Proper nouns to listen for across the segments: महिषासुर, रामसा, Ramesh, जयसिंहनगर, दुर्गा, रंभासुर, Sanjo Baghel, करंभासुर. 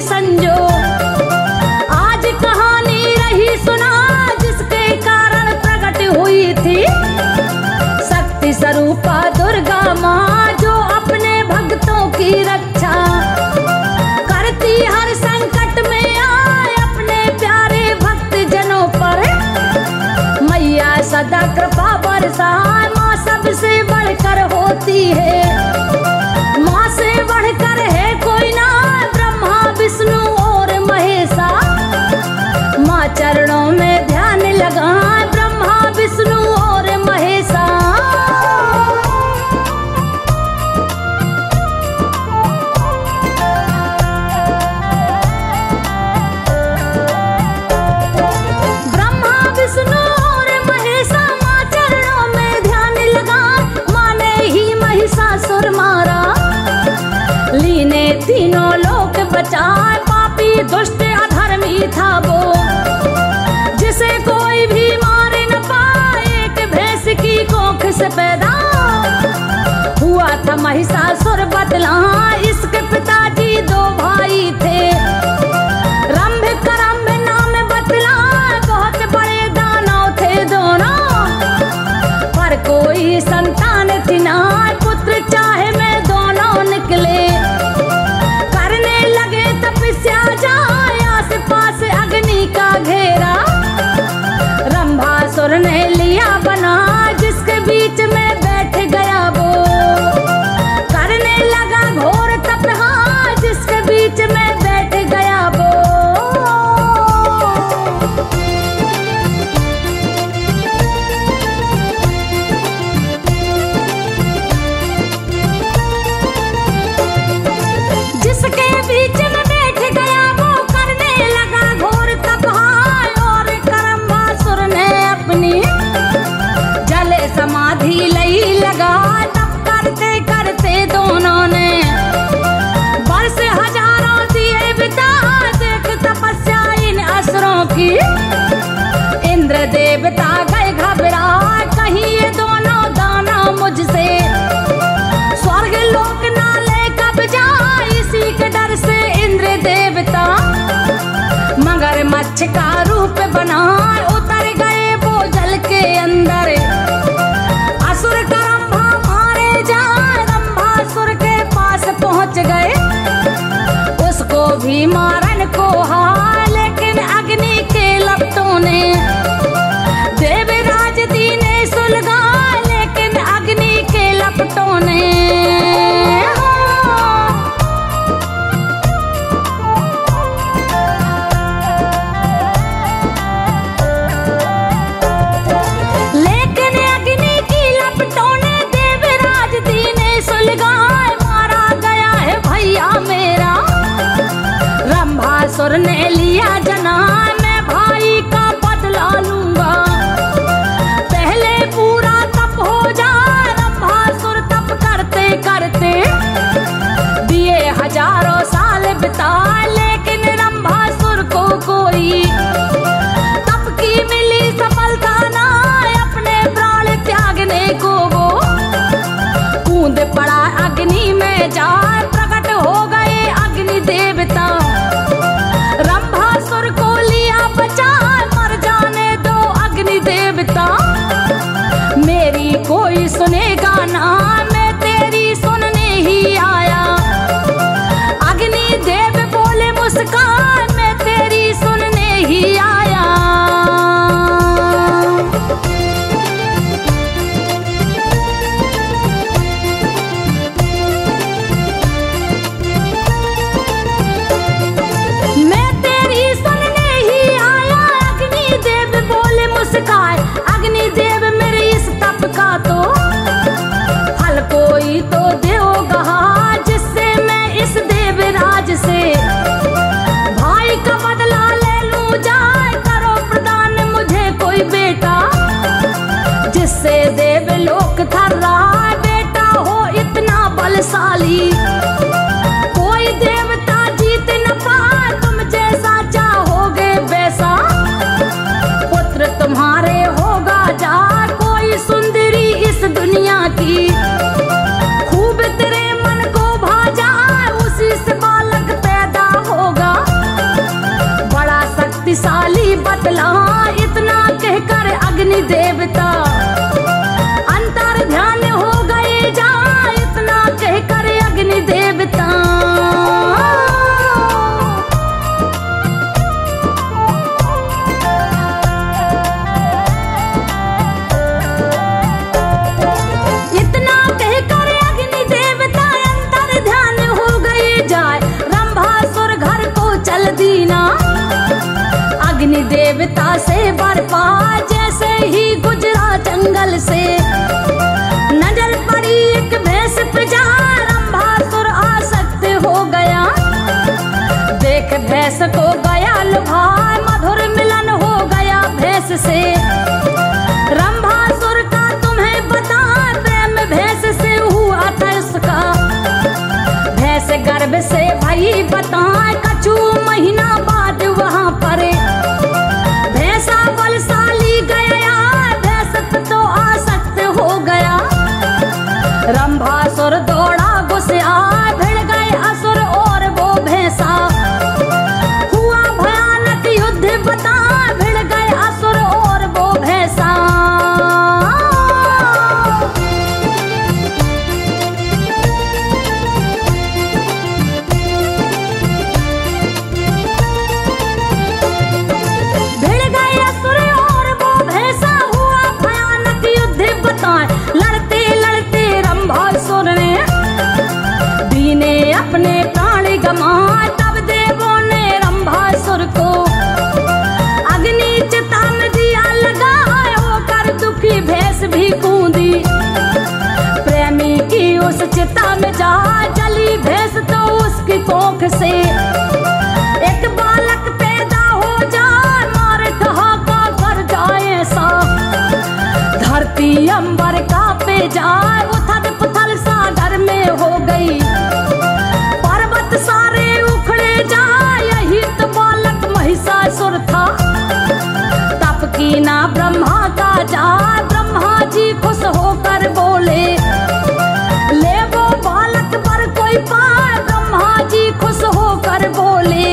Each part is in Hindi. ही संजो। आज कहानी रही सुना जिसके कारण प्रकट हुई थी शक्ति स्वरूपा दुर्गा माँ, जो अपने भक्तों की रक्षा करती हर संकट में आए अपने प्यारे भक्त जनों पर। मैया सदा कृपा बरसाए, माँ सबसे बढ़कर होती है, से बढ़कर है कोई ना। ब्रह्मा विष्णु और महेशा, माँ चरणों में ध्यान लगा। ब्रह्मा विष्णु और महेशा, ब्रह्मा विष्णु और महेशा, माँ चरणों में ध्यान लगा। माँ ने ही महिषासुर मारा, लीने तीनों लोक बचाए। पापी दुष्ट अधर्मी था वो, जिसे कोई भी मार न पाए। एक भैंस की कोख से पैदा हुआ था महिषासुर बदला। इसके पिताजी दो भाई थे, रंभ करंभ नाम बतला। बहुत बड़े दानव थे दोनों, पर कोई संतान थी ना। पुत्र चाहे मैं दोनों निकले, रंभासुर ने लिया बना। जिसके बीच में बैठ गया वो, करने लगा घोर तप। हाँ, जिसके बीच में बैठ गया वो। जिसके बीच में बैठ गया वो, करने लगा घोर तप। हाँ, और करंभासुर ने जले समाधि लई लगा। तप करते करते दोनों ने वर्ष हजारों दिए बिता। देख तपस्या इन असुरों की, इंद्र देवता गए घबरा। कहीं ये दोनों दानव मुझसे स्वर्ग लोक ना ले कब्जा। इसी के डर से इंद्र देवता मगरमच्छ का रूप बना। उतर गए के अंदर असुर करंभा मारे जा। रंभासुर के पास पहुंच गए, उसको भी मारन को हार। लेकिन अग्नि के लपटों ने देवराज दीने सुलगा। लेकिन अग्नि के लपटों ने रंभासुर ने लिया जना। मैं भाई का बदला लूंगा, पहले पूरा तप हो जा। रंभासुर तप करते करते दिए हजारों साल बिता। लेकिन रंभासुर को कोई तप की मिली सफलता ना। अपने प्राण त्यागने को वो कूद पड़ा अग्नि में जा। प्रकट हो गए अग्नि देवता, रंभासुर को लिया बचा। मर जाने दो अग्नि देवता, मेरी कोई सुनेगा ना। मैं तेरी सुनने ही आया। अग्नि देव बोले मुस्कान, मैं तेरी सुनने ही आया। अग्नि देव मेरे इस तप का तो फल कोई तो दोगा। जिससे मैं इस देवराज से भाई का बदला ले लूं। जाए करो प्रदान मुझे कोई बेटा, जिससे देवलोक थर्राए। बेटा हो इतना बलशाली, कोई देवता जीत न पाए। तुम जैसा चाहोगे वैसा तुम्हारे होगा जा। कोई सुंदरी इस दुनिया की खूब तेरे मन को भाजा। उसी से बालक पैदा होगा, अग्नि देवता से वर पाया, जैसे ही गुजरा जंगल से नजर पड़ी एक भैंस प्रजा। रंभासुर आसक्त हो गया, देख भैंस को गया लुभा, मधुर मिलन हो गया भैंस से। रंभासुर का तुम्हें बता, प्रेम भैंस से हुआ था उसका। भैंस गर्भ से भई बता, कछु महीना बाद वहाँ पर भैंसा बलशाली गया। भैंस तो आसक्त हो गया, रंभासुर दौड़ा गुस्से आ, भिड़ गए असुर और वो भैंसा। हुआ भयानक युद्ध बता, भिड़ गए असुर और वो भैंसा। अपने प्राण गमा, तब देवों ने रंभासुर को अग्नि चिता में दिया लगा। होकर दुखी भैंस भी कूदी, प्रेमी की उस चिता में जा, जली भैंस तो उसकी कोख से। एक बालक पैदा हो जाए, मार ठहाका कर जाए ऐसा। धरती अंबर का पे जाए, उथल पुथल सागर में हो गई। सारे उखड़े जा, यही तो बालक महिषासुर था। तप की ना ब्रह्मा का जा, ब्रह्मा जी खुश होकर बोले, ले वो बालक पर कोई पार। ब्रह्मा जी खुश होकर बोले,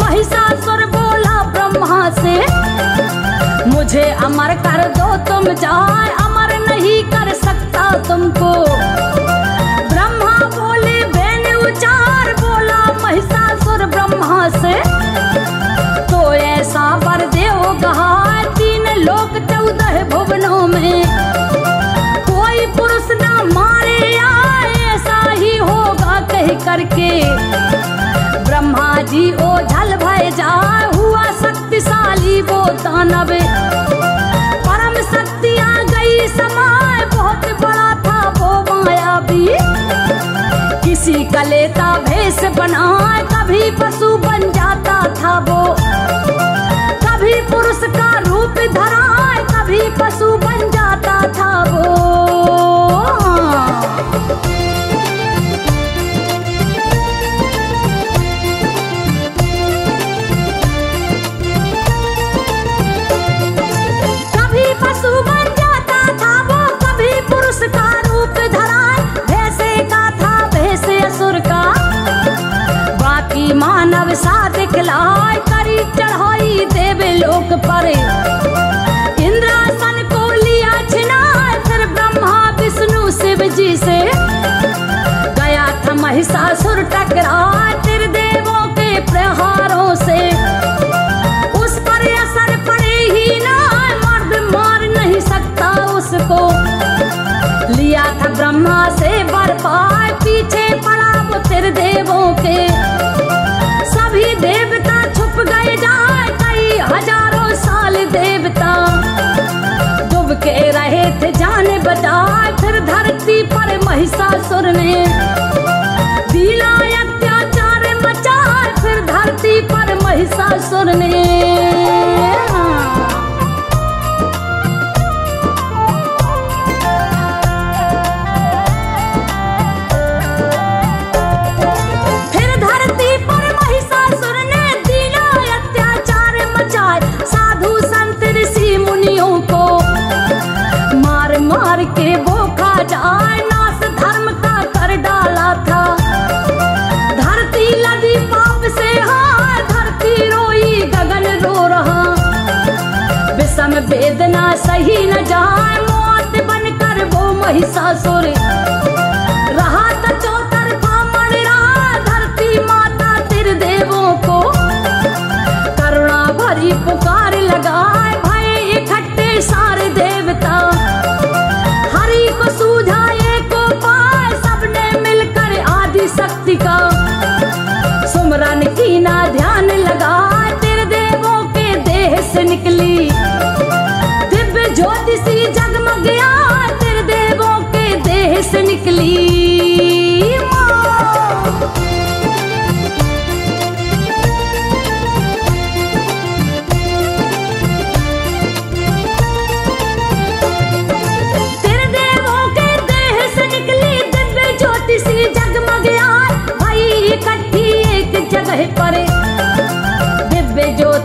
महिषासुर बोला ब्रह्मा से, मुझे अमर कर दो तुम जाए, अमर नहीं कर सकता तुमको। ब्रह्मा बोले बहन उचार, बोला महिषासुर ब्रह्मा से, तो ऐसा वर देव कहा। तीन लोक 14 भुवनों में कोई पुरुष ना मारे आए, ऐसा ही होगा कह करके। ब्रह्मा जी ओझल भय जा, हुआ शक्तिशाली वो दानव। परम शक्ति आ गई समाय, बहुत बड़ा था वो मायावी। किसी का लेता भेष बना, कभी पशु बन जाता था वो। कभी पुरुष का रूप धरा, कभी पशु बन जाता था वो। मानव सा दिखलाए, करी चढ़ाई देवलोक पर। इंद्रासन को लिया छिना, फिर ब्रह्मा विष्णु शिव जी से गया था महिषासुर टकरा। तिर देवों के प्रहारों से उस पर असर पड़े ही ना, मर्द मार नहीं सकता उसको। लिया था ब्रह्मा से वर पाए, पीछे पड़ा वो तिर देवों के। सभी देवता छुप गए जाए, कई हजारों साल देवता डूबके रहे थे जाने बचाए। फिर धरती पर महिषासुर ने दिला अत्याचार मचाए, फिर धरती पर महिषासुर ने। नाश धर्म का कर डाला था, धरती लदी पाप से। हाँ धरती रोई, गगन रो रहा। विषम वेदना सही न जाए, मौत बनकर वो महिषासुर रहा था चौतरफा मणिरा। धरती माता तिर देवों को करुणा भरी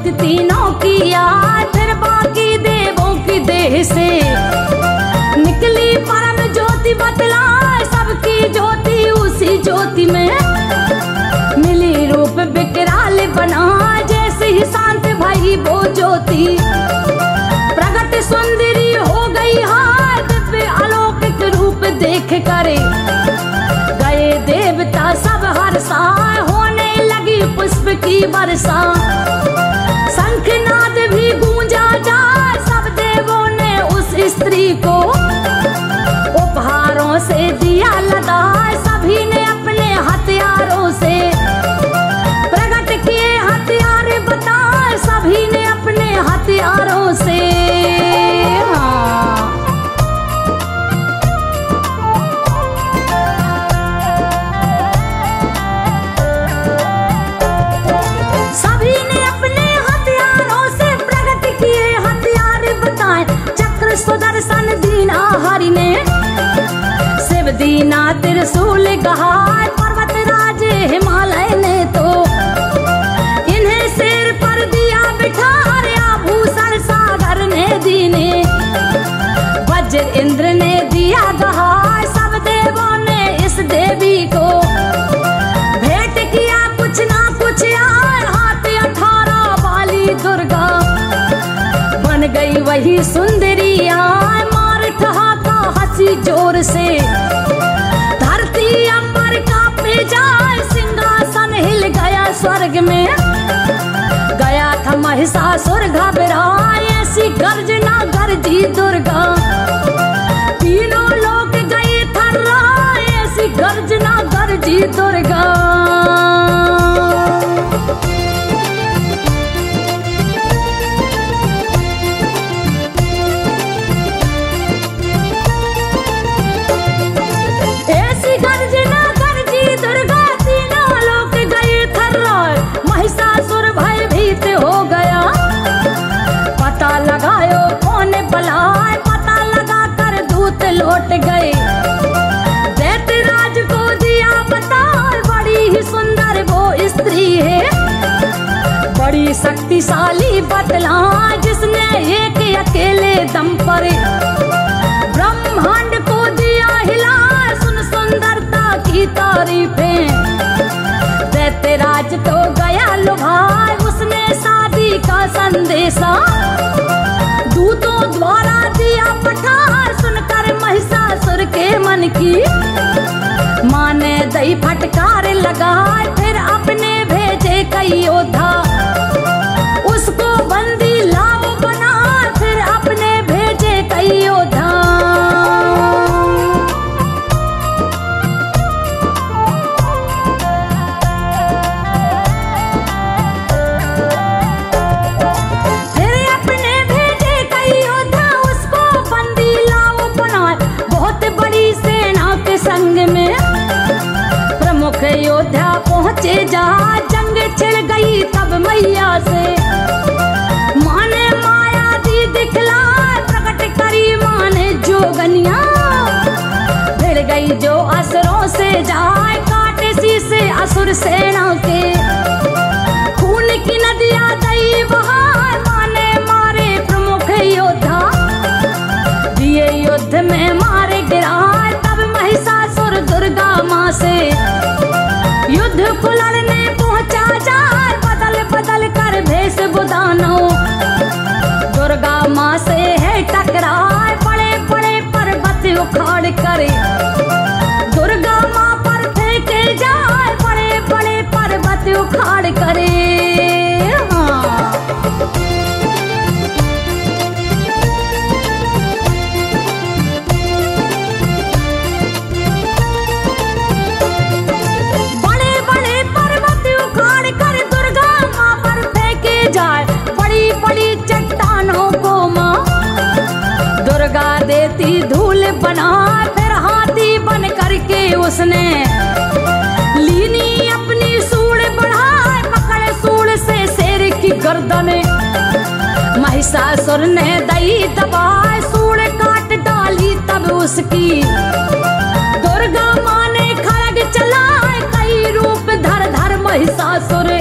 बात तीनों की याद फिर बाकी देवों की देह से निकली परम ज्योति बतला सबकी ज्योति उसी ज्योति में मिली रूप विकराल बना जैसे ही शांत भई वो ज्योति प्रगट सुंदरी हो गई हाथ पे अलौकिक रूप देख करे गए देवता सब हर्षाए होने लगी पुष्प की वर्षा शंखनाद भी गूंजा जा सब देवों ने उस स्त्री को उपहारों से दिया लदा सभी ने अपने हथियारों से प्रकट किए हथियार बता सभी ने अपने हथियारों से। सुदर्शन दीना हरि ने शिव दीना त्रिशूल कहा पर्वत राजे हिमालय ने तो इन्हें सिर पर दिया बिठा आभूषण सागर ने दीने वज्र इंद्र ने दिया कहा सब देवों ने इस देवी को भेंट किया कुछ ना कुछ यार हाथ 18 वाली दुर्गा बन गई वही सुंदरी मार ठहाका हंसी जोर से धरती अंबर कांपे जाए सिंहासन हिल गया स्वर्ग में गया था महिषासुर घबराए ऐसी गर्जना गर्जी दुर्गा तीनों लोग गए थर्राए ऐसी गर्जना गर्जी दुर्गा। लौट गए दैत्यराज को दिया बता बड़ी ही सुंदर वो स्त्री है बड़ी शक्तिशाली बतला जिसने एक अकेले दम पर ब्रह्मांड को दिया हिला सुन सुंदरता की तारीफें दैत्यराज तो गया लुभाए उसने शादी का संदेशा दूतों द्वारा दिया पठा महिषासुर के मन की मां ने दई फटकार लगाए फिर अपने भेजे कई योद्धा उसको बंदी लाओ बना फिर अपने भेजे कई योद्धा। योद्धा पहुँचे जहाँ जंग छिड़ गई तब मैया से माँ ने माया दी दिखला प्रकट करी माँ ने जोगनिया भिड़ गई जो असुरों से जाए काटे शीशे असुर सेना के खून की नदियाँ गई वहाँ माँ ने मारे प्रमुख योद्धा दिए युद्ध में मारे गिराए तब महिषासुर दुर्गा माँ से युद्ध को लड़ने पहुंचा जाए बदल बदल कर भेष बुदानो दुर्गा माँ से है टकराए बड़े बड़े पर्वत उखाड़ कर दुर्गा माँ पर फेंके जाए बड़े बड़े पर्वत उखाड़ करे। देती धूल बना फिर हाथी बन करके उसने लीनी अपनी सूढ़ बढ़ाए पकड़े सूढ़ से शेर की गर्दने महिषासुर ने दई दबाए सूढ़ काट डाली तब उसकी दुर्गा माँ ने खड़ग चलाए कई रूप धर धर महिषासुर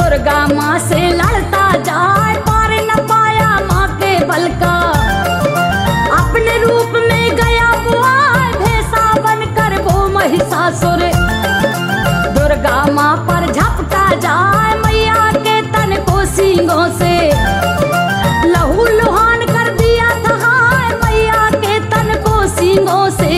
दुर्गा माँ से लड़ता जाए, पार न पाया माँ के बल का। अपने रूप में गया वो आए, भैसा बनकर वो महिषासुर। दुर्गा माँ पर झपटा जाए, मैया के तन को सींगों से। लहू लुहान कर दिया था हाय, मैया के तन को सींगों से।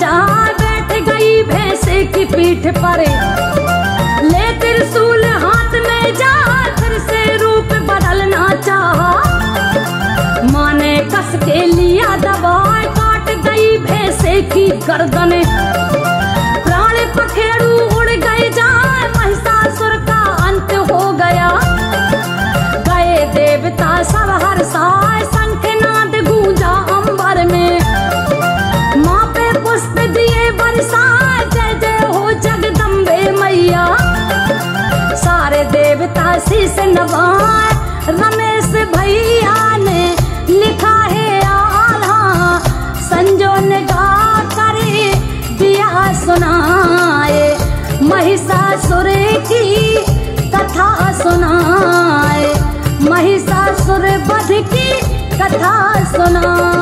जहाँ बैठ गई भैंसे की पीठ पर, ले त्रिशूल हाथ में जा, फिर से रूप बदलना चाहा। माँ ने कस के लिया दबाए, काट गई भैंसे की गर्दन। प्राण पखेरू उड़ गए जहाँ, महिषासुर का अंत हो गया। गए देवता सब हर्षाए, शंखनाद गूंजा अंबर में। पुष्प दिए बरसाए, जय जय हो जगदम्बे मैया। सारे देवता शीश नवाए, रमेश भैया ने लिखा है आला। संजो ने गा कर दिया सुनाए, महिषासुर की कथा सुनाए। महिषासुर वध की कथा सुनाए।